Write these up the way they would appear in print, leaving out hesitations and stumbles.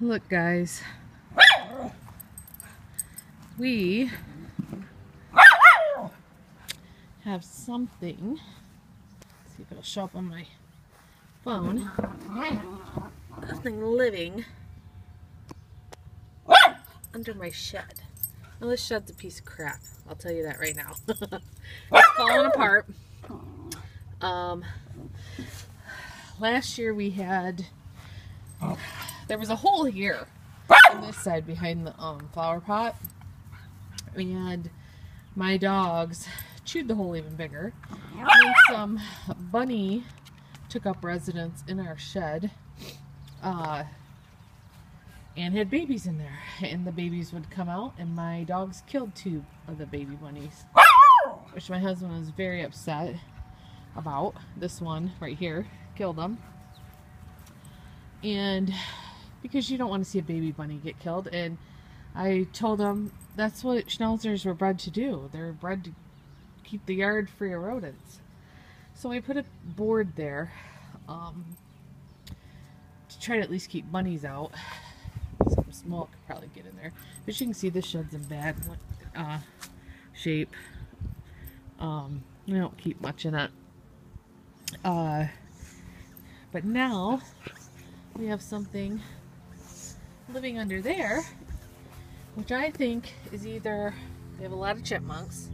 Look guys, we have something. Let's see if it'll show up on my phone. Something living under my shed. Now this shed's a piece of crap, I'll tell you that right now. It's falling apart. Last year we had, there was a hole here on this side behind the flower pot, and my dogs chewed the hole even bigger. And then some bunny took up residence in our shed and had babies in there, and the babies would come out and my dogs killed two of the baby bunnies, which my husband was very upset about. This one right here killed them, and because you don't want to see a baby bunny get killed, and I told them that's what schnauzers were bred to do. They're bred to keep the yard free of rodents. So I put a board there to try to at least keep bunnies out. Something small could probably get in there, but you can see the shed's in bad shape. I don't keep much in it, but now we have something living under there, which I think is either we have a lot of chipmunks,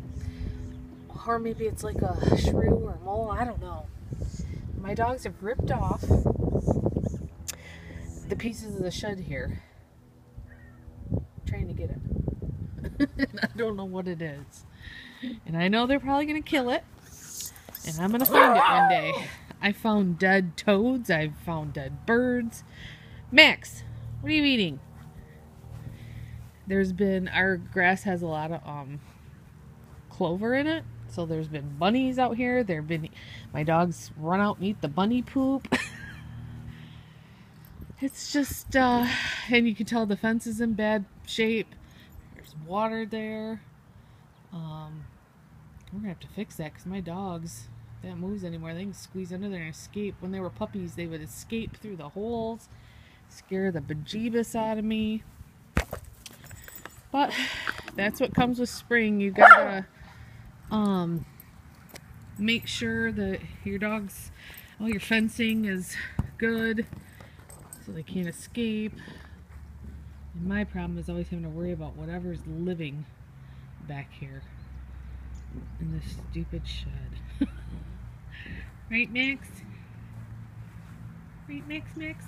or maybe it's like a shrew or a mole, I don't know. My dogs have ripped off the pieces of the shed here, trying to get it. And I don't know what it is. And I know they're probably going to kill it, and I'm going to find it one day. I found dead toads, I found dead birds. Max, what are you eating? There's been, our grass has a lot of clover in it, so there's been bunnies out here. There've been, my dogs run out and eat the bunny poop. It's just, and you can tell the fence is in bad shape. There's water there. We're gonna have to fix that, because my dogs, if that moves anymore, they can squeeze under there and escape. When they were puppies, they would escape through the holes, scare the bejeebus out of me. But that's what comes with spring. You gotta make sure that your dogs, all your fencing is good, so they can't escape. And my problem is always having to worry about whatever's living back here in this stupid shed. Right, Max? Right, Max, Max?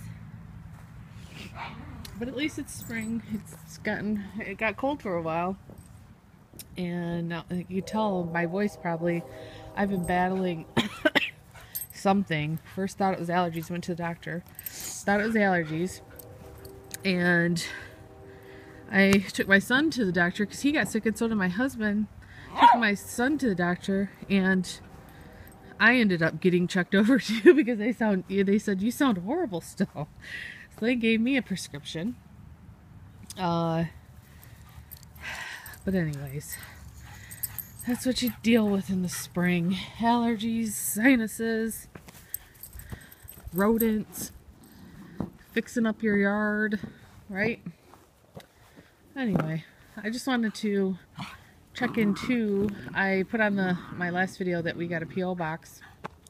But at least it's spring. It got cold for a while, and you can tell my voice probably, I've been battling something. First thought it was allergies, went to the doctor. Thought it was allergies, and I took my son to the doctor because he got sick, and so did my husband. Took my son to the doctor, and I ended up getting checked over too, because they said you sound horrible still. So they gave me a prescription. But anyways, that's what you deal with in the spring: allergies, sinuses, rodents, fixing up your yard, right? Anyway, I just wanted to check in too. I put on my last video that we got a P.O. box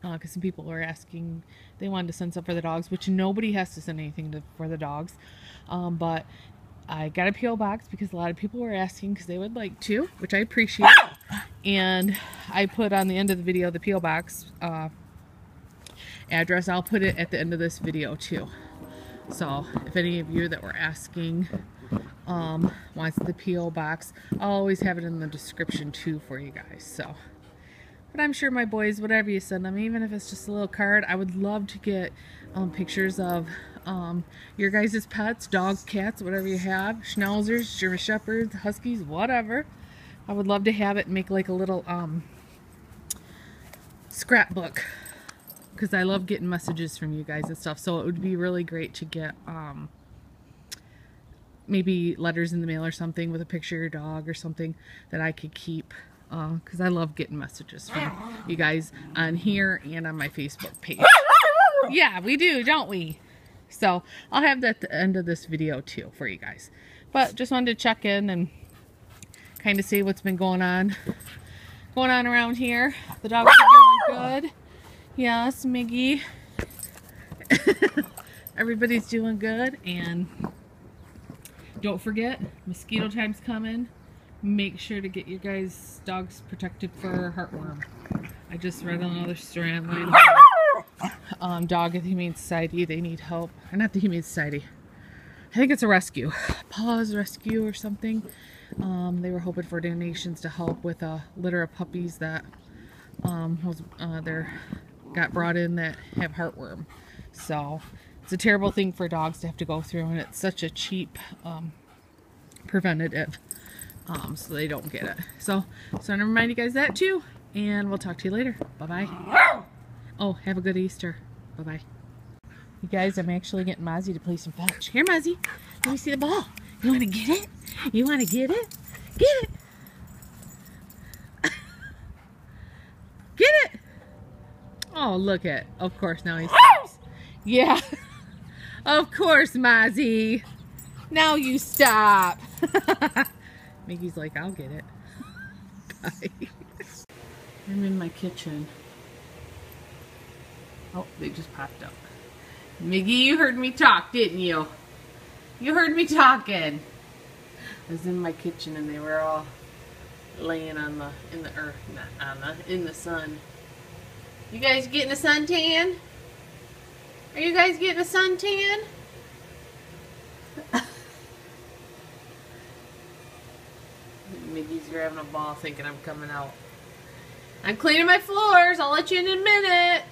because some people were asking, they wanted to send stuff for the dogs, which nobody has to send anything for the dogs, but I got a P.O. box because a lot of people were asking because they would like to, which I appreciate. And I put on the end of the video the P.O. box address. I'll put it at the end of this video too. So if any of you that were asking wants the P.O. box, I'll always have it in the description too for you guys. So, but I'm sure my boys, whatever you send them, even if it's just a little card, I would love to get pictures of your guys' pets, dogs, cats, whatever you have, schnauzers, German Shepherds, Huskies, whatever. I would love to have it and make like a little scrapbook, because I love getting messages from you guys and stuff. So it would be really great to get maybe letters in the mail or something with a picture of your dog or something that I could keep, because I love getting messages from you guys on here and on my Facebook page. Yeah, we do, don't we? So I'll have that at the end of this video too for you guys. But just wanted to check in and kind of see what's been going on around here. The dogs are doing good. Yes, Miggy. Everybody's doing good, and don't forget, mosquito time's coming. Make sure to get your guys' dogs protected for heartworm. I just read another story online. Dog at the Humane Society. They need help. Or not the Humane Society. I think it's a rescue. Paws rescue or something. They were hoping for donations to help with a litter of puppies that got brought in that have heartworm. So it's a terrible thing for dogs to have to go through, and it's such a cheap preventative. So they don't get it. So I'm gonna remind you guys that too, and we'll talk to you later. Bye-bye. Oh, have a good Easter. Bye-bye. You guys, I'm actually getting Mozzie to play some fetch. Here, Mozzie. Let me see the ball. You want to get it? You want to get it? Get it. Get it. Oh, look at. Of course, now he stops. Yeah. Of course, Mozzie. Now you stop. Miggy's like, I'll get it. Bye. I'm in my kitchen. Oh, they just popped up. Miggy, you heard me talk, didn't you? You heard me talking. I was in my kitchen, and they were all laying on the in the sun. You guys getting a suntan? Are you guys getting a suntan? Miggy's grabbing a ball, thinking I'm coming out. I'm cleaning my floors. I'll let you in a minute.